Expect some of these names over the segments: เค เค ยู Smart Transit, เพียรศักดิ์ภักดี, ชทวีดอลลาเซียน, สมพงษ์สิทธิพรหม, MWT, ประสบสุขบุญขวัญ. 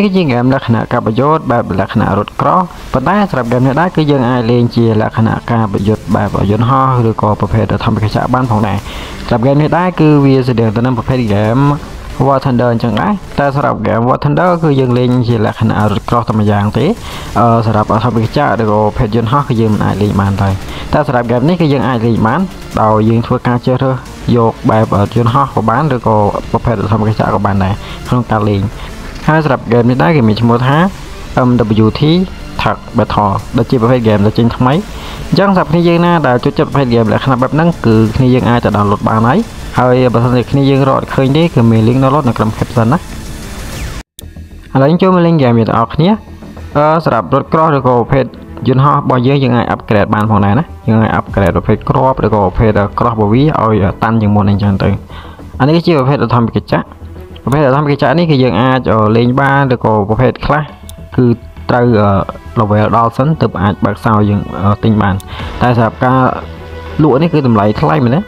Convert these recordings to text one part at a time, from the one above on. นี่ก็ยิงเกมลักษณะการประโยชน์แบบลักษณะรถครอสปัจจัยสำหรับเกมนี้ได้ก็ยังไอเลนเจียลักษณะการประโยชน์แบบประโยชน์ห่อหรือก่อประเภททำเป็นขยะบ้านของไหนสำหรับเกมนี้ได้คือวีเสด็จตอนนั้นประเภทเกมว่าทันเดินจังไรแต่สำหรับเกมว่าทันเดินคือยังเล่นเจียลักษณะรถครอสธรรมยางตีสำหรับทำเป็นขยะหรือก่อประเภทยนต์ห่อคือยังไอเลนมันเลยแต่สำหรับเกมนี้คือยังไอเลนมันเรายิงทั่วการเจอโยกแบบยนต์ห่อของบ้านหรือก่อประเภททำเป็นขยะของบ้านไหนขนมการเล่นถ้าสำหรับเกมนี้ได้ก็มีจำนวนMW ที่ถักแบบทอได้จีบประเภทเกมได้จริงทำไมจังสับนี้ยังน่าแต่จุดจับประเภทเกมและขนาดแบบนั้นคือนี่ยังอาจจะดาวน์โหลดบางไหนเฮ้ยบางส่วนนี่ยังรอดเคยได้คือมีลิงก์ดาวน์โหลดในกลุ่มแคปชั่นนะอะไรนี่จะมีลิงก์เกมมีแต่ออกนี้สำหรับรถกรอสหรือก็ประเภทยนต์ฮอบอยเยอะยังไงอัปเกรดบ้านของไหนนะยังไงอัปเกรดประเภทกรอสหรือก็ประเภทกรอสบวีเอาตันอย่างมันอย่างต่างอันนี้ก็จีบประเภทเราทำกิจจะประเภททำกิจการนี่คือยังอาจจะเล่นบ้านหรือก็ประเภทคลาสคือตราเราเวลดอลสันตึบอาจบักสาวยังติงบ้านแต่สำหรับการล้วนนี่คือตุ่มไหลทลายมันนะ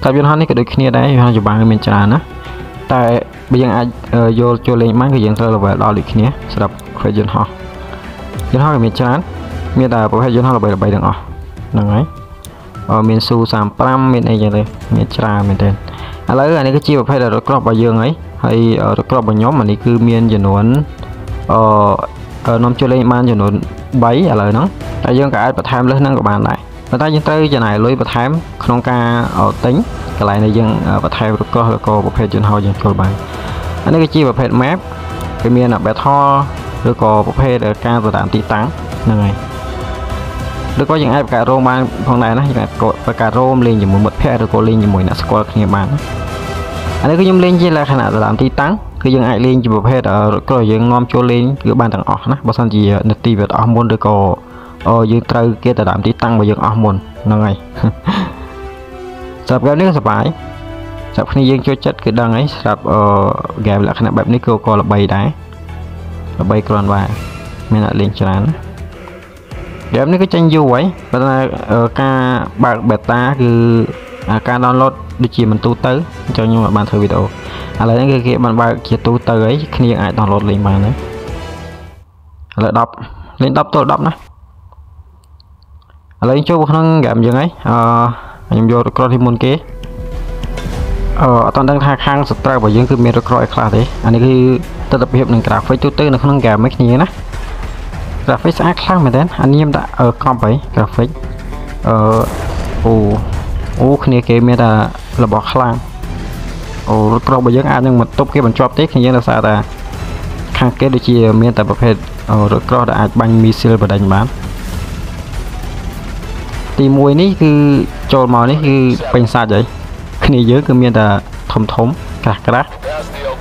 สำหรับยนต์นี่ก็โดยขี้ได้ยนต์จุบานก็เป็นจรานะแต่ยังอาจโยโจเล่นบ้านคือยังเราเวลดอลอีกนี้สำหรับประเภทยนต์ยนต์ก็เป็นจรามีแต่ประเภทยนต์เราไปดังอ๋อดังไงเมนซูสามปรามเมนอะไรอย่างเลยเมนจราเมนเดนอะไรอันนี้ก็จีบประเภทรถกรอบบอยเยอะไงให้รถกรอบบย้อมอันนี้คือเมียนจำนวนน้ำเจริญมันจำนวนใบอะไรนั่งแต่ยังการประทามเรื่องนั่งกับบ้านไหนประทามยังเตยจะไหนเลยประทามขนมกาติ้งอะไรในยังประทามรถกรอบแล้วก็ประเภทจนหอยยังโจรบ้านอันนี้ก็จีบประเภทแมพเป็นเมียนแบบท่อแล้วก็ประเภทการต่างตีตั้งยังไงแล้วก็ยังไอ้ประกาศโรงพยาบาลของไหนนะยังไงประกาศโรงเรียนอยู่หมู่หมดแพทย์หรือก็เรียนอยู่หมู่นักสกอร์เรียนบ้านอันนี้ก็ยังเล่นที่ขนาดตามที่ตั้งคือยังไอเล่นอยู่ประเภทก็ยังน้อมโจเล่นคือบ้านต่างออกนะบางส่วนที่นักตีแบบออมบนหรือก็ยังเตะเกี่ยแต่ตามที่ตั้งไปยังออมบนนั่งไงสำหรับเกมนี้ก็สบายสำหรับนี้ยังโจจัดคือดังไงสำหรับเกมขนาดแบบนี้ก็ระบายได้ระบายกรอนว่าไม่น่าเล่นชนะเกมนี้ก็จังยูไว้เพราะว่าการบักเบต้าคือการดาวน์โหลดดิจิมันตู้เตอร์จังยูแบบบันเทิงวิดีโออะไรนั่นคือเกมมันบักเกียร์ตู้เตอร์ไอ้คืนยังไอ้ดาวน์โหลดเลยมาเนี่ยแล้วดับเล่นดับตัวดับนะอะไรช่วยพวกนั้นเกมยังไงยังโยนกรอที่มุนเกะตอนตั้งท่าข้างสตาร์บอกยังคือเมโลกรอไอ้คลาสเลยอันนี้คือตัวตัดเพียบหนึ่งกราฟไฟตู้เตอร์ในคนนั้นเกมไม่ขี้นะกราฟิกสะอาดคลั่งเหมือนเดิมอันนี้มันจะคอมไปกราฟิกโอ้คืนนี้เกมมันจะระบบคลั่งโอ้รถกระบะยังอันนึงมันตบเกมมันจอบเต็กอย่างนั้นซะแต่ข้างเกมโดยเฉพาะมีแต่ประเภทรถกระบะอาจบังมิสซิลประดังบ้านตีมวยนี่คือโจมมานี่คือเป็นซาใจคืนนี้เยอะคือมีแต่ถมกระ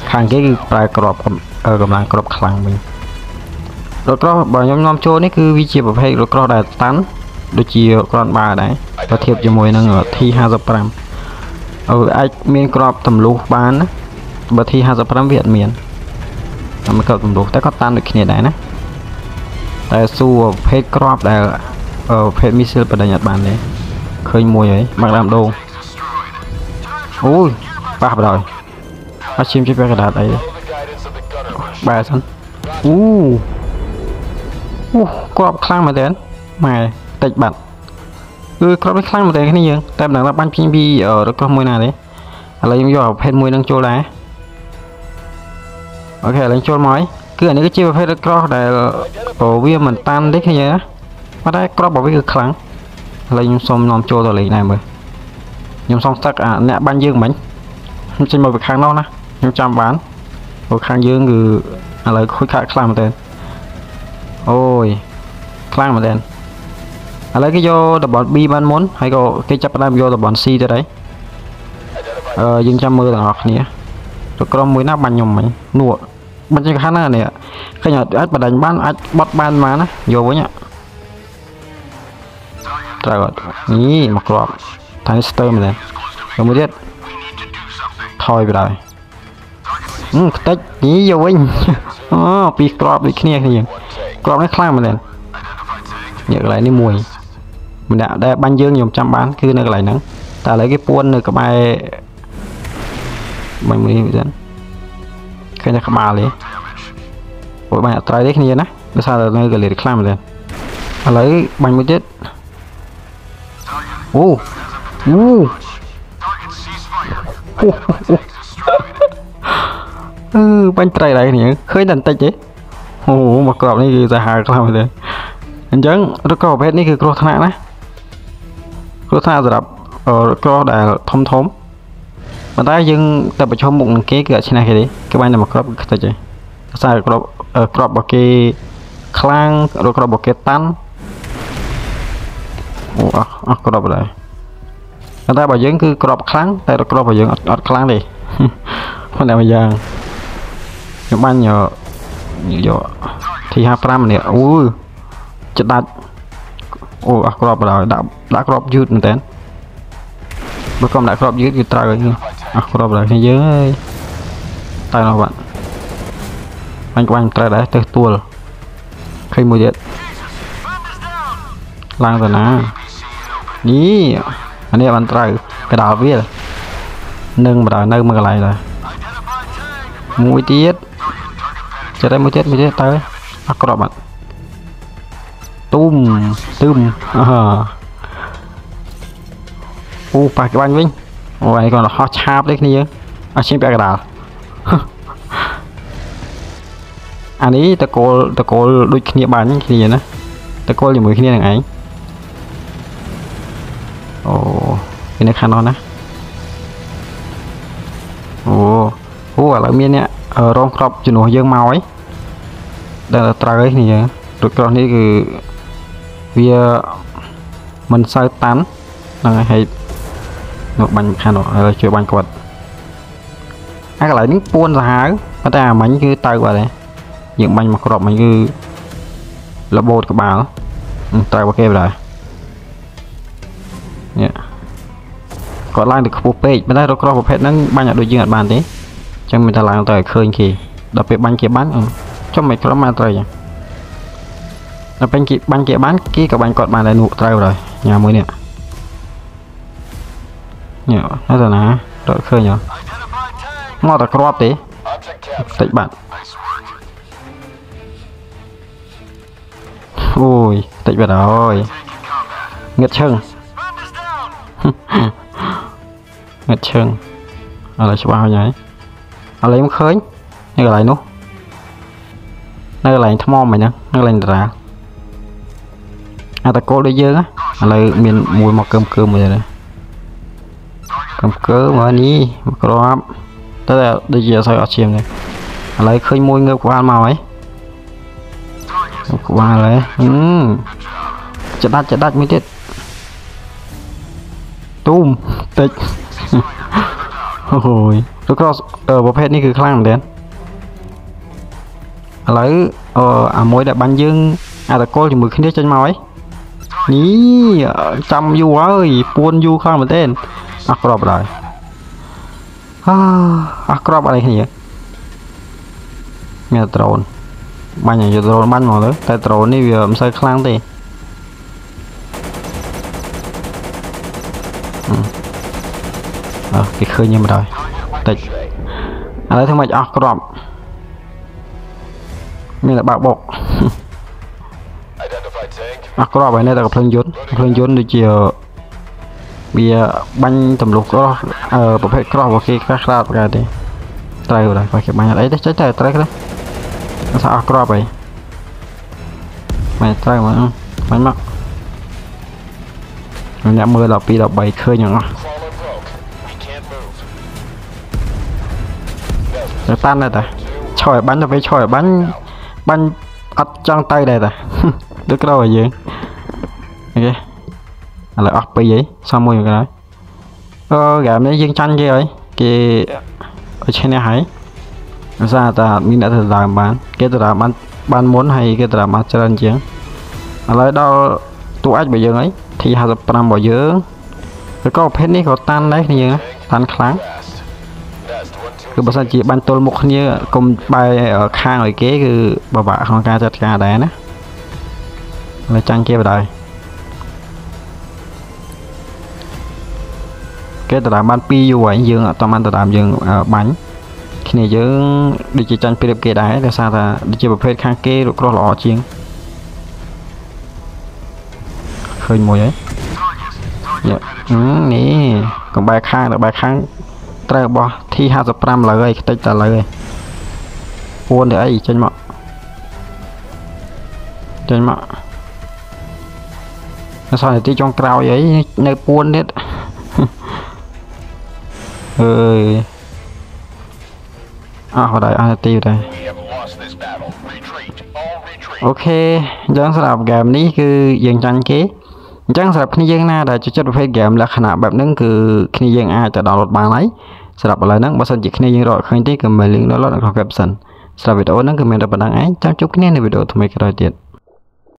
ข้างเกมคือปลายกรอบกำลังกรอบคลั่งมึงรถกรอบบ่อยน้อมโชว์นี่คือวิจิตรประเภทรถกรอบได้ตันโดยจีกรอนบาได้ประเทียบจะมวยนั่งที่50 กรัมไอเมียนกรอบตำลูกบ้านนะบที่50 กรัมเวียดเมียนทำให้เกิดตำลูกแต่ก็ตันโดยขี้ได้นะแต่สู้เพชรกรอบได้เพชรมิสซิลประดับบ้านเลยเคยมวยเลยมักดำโดอุ้ยป้าบดอยอาชิมชิบกระดาษไอ้บ้าสันกรอบคลั่งมาเด่นมาติดบัตรคือกรอบไม่คลั่งมาเด่นแค่นี้เองแต่หลังจากบ้านพิงบีแล้วก็มวยนาเลยอะไรยังอยู่เพชรมวยดังโจได้โอเคดังโจมอยคืออันนี้ก็เชื่อเพชรกรอบได้วิ่งเหมือนตันได้แค่นี้นะมาได้กรอบบอกว่าคือคลั่งอะไรยังสมนอมโจตัวเล็กนายมือยังสองสักเนี่ยบ้านยืงเหมือนมันจะมาเป็นครั้งนอกนะยังจำบ้านครั้งยืงคืออะไรคุยคลั่งมาเด่นโอ้ยคลั่งมาเด่นอะไรก็โยดับบอลบีบ้านม้นให้ก็แค่จับได้โยดับบอลซีตัวได้ยิงจำมือต่างหากเนี่ยตัวกรมมือหน้าบันยมไหมหนวดมันจะข้างหน้าเนี่ยขยันอัดประดันบ้านอัดบอดบ้านมานะโยไว้เนี่ยตราดนี่มากรอบทางสเตอร์มาเลยเราไม่เด็ดถอยไปได้เต็กนี่โยไว้ปีกรอบอีกเนี่ยอย่างกรอบได้คลั่งมาเลยเนี่ยอะไรนี่มวยมันได้บันเยิงยมจำบ้านคือในอะไรนั้นแต่อะไรก็ป้วนในกระบายมันมือเหมือนกันแค่จะขมาเลย โอ้ยมันอัตราเด็กนี่นะภาษาเราเนี่ยก็เรียกคลามเลยอะไรบังมุดเจ็ดโอ้โอ้บังไตรไรนี่เคยดันเตะเจ๊โอ้โหมากรอบนี่คือจะหาคลามเลยอันจังรถกระบะนี่คือโครธนานะโครธนาสำหรับกระดาษทอมทอมมาได้ยังแต่ประชมบุกเก๊กเกิดชนะแค่นี้ก็ไม่ได้มากรอบก็จะเจ๊ใส่กรอบโบเกคลังรถกรอบโบเกตันโอ้กรอบอะไรมาได้แบบยังคือกรอบคลังแต่รถกรอบแบบยังอัดคลังเลยคนไหนมายังยังบ้านเยอะเยอะที่ห้าพรามเนี่ยอู้จะดัดโอ้กรอบอะไรดัดกรอบยืดเหมือนกันเมื่อก่อนดัดกรอบยืดอยู่ตายเลยกรอบอะไรเยอะตายแล้วบ้านมันกว้างไกลได้เต็มตัวเลยใครมือเด็ดล้างแต่นะนี่อันนี้มันไตรกระดาษวิ่งนึ่งกระดาษนึ่งมันอะไรล่ะมือเด็ดจะได้มือเด็ดตายกรอบมันตุ้มอู้ปากบ้านวิ่งโอ้ยก่อนเราฮอตชาร์ปเล็กนี่เยอะอาชีพกระดาษอันนี้ตะโกนด้วยขี้เนี่ยบ้านขี้เนี่ยนะตะโกนอยู่มือขี้เนี่ยยังไงโอ้เป็นในคานอนนะโอ้โหอะไรเมียเนี่ยรองกรอบจุนหัวเยื่อเมาไอ้แต่ตราเลยนี่ตัวกรอบนี่คือเวียมันใส่ตันนั่นไงให้นกบันคานอนอะไรช่วยบันกวดอะไรนี่ปวนสหายก็แต่มันคือตายกว่าเลยยังมันมากรอบมันคือระบบกระบาลตายว่าเก็บได้เนี่ยก่อนล่างถึงขบเป็ดไม่ได้รถกรอบประเภทนั้นบ้านอยากโดยยิงอัดบานนี้จังมีตารางต่อยเคยขี่ดับเป็ดบ้านเก็บบ้านช่องไม่กรอบมาตายอย่างดับเป็นกี่บ้านเก็บบ้านกี่กับบ้านกอดบ้านได้หนุกตายเลยงามมือเนี่ยน่าจะนะต่อยเคยเนาะงอแต่กรอบตีติดบ้านโอ้ยติดไปแล้วเงือกเชิงอะไรชาวบ้านไงอะไรมันเคยนี่อะไรนู้นี่อะไรทมอมไหมนะนี่อะไรนี่ละตะโกได้เยอะนะอะไรมีมวยมาเกิมมาเลยเกิมมานี้มากรอบแต่ได้เยอะใส่อาชีพเลยอะไรเคยมวยเงือกว่ามาไหมว่าเลยจะดัดไม่ติดตุ้มติดโอ้โหแล้วก็ประเภทนี้คือคลั่งเหมือนเดิมอะไรมวยแบบบันยึงตะโกนจมูกขึ้นได้จนมาไว้นี่จำอยู่เลยปวนอยู่คลั่งเหมือนเดิมกรอบอะไรกรอบอะไรเนี่ยมีโดรนบ้านอย่างจะโดนบ้านหมดเลยแต่โดนนี่เวียมใส่คลังตีกี่คืนยังไม่ได้แต่อะไรทำไมจะกรอบมีแต่บาบกกรอบไปในแต่กับเพลิงยนต์โดยเฉพาะเบียบันตำรวจก็ประเภทกรอบโอเคคราบกันตีไตรอะไรไปเก็บบ้านอะไรได้ใช้แต่ไตรก็ได้สากรอบไปไม่ใช่เหมือนมันมากเนี่ยมือเราปีเราใบเคยอย่างเนาะจะต้านได้แต่ช่อยบันจะไปช่อยบันอัดจังไตได้แต่ดึกเราอะไรเยอะโอเคอะไรอัดไปยัยซ้ำมืออย่างไรแกไม่ยิงชันเยอะเลยเกอเชนเนี่ยหายซาตามีนักศึกษาบ้านเกตระมันบ้านม้วนให้เกตระมาเจริญเชียงอะไรดาวตัวอัดไปเยอะไงที่หาจะปรำบ่อยเยอะแล้วก็เพชรนี่เขาตันได้นี่เยอะตันครั้งคือภาษาจีบันตัวมุกนี่กลมใบข้างหน่อยเก๋คือบ่บ่าของการจัดการได้นะเลยจังเก็บได้เกตระมันปีอยู่ไว้เยอะต่อมันตระดามเยอะบันเ นี่เยอะดิจิจันเปรียบเกียร์ได้แต่ซาตาดิจิประเภทข้างเกลือกรอหล่อเชียงเคยมวยเนี่ยนี่กับใบข้างแต่ใบข้างเตะบอลที่ห้าสิบกรัมเลยติดแต่เลยวนเดี๋ยวไอ้เจนหมอเจนหมอแล้วสอนที่จงกราวยัยในปวนเด็ดเฮ้ยอ้าวได้อาตีได้โอเคยังสำหรับเกมนี้คือยังจันเกจังสำหรับคณิยังน่าได้จุดจัดประเภทเกมและขนาดแบบนั้นคือคณิยังอาจจะดาวน์โหลดบางไหนสำหรับอะไรนั้นบริษัทจิตคณิยังรอครั้งที่ก็ไม่ลิงก์ดาวน์โหลดของเว็บสันสำหรับวิดีโอนั้นคือเมนต์ระเบิดดังไอ้จำจุดคณิยังในวิดีโอทำไมกระโดดเด็ด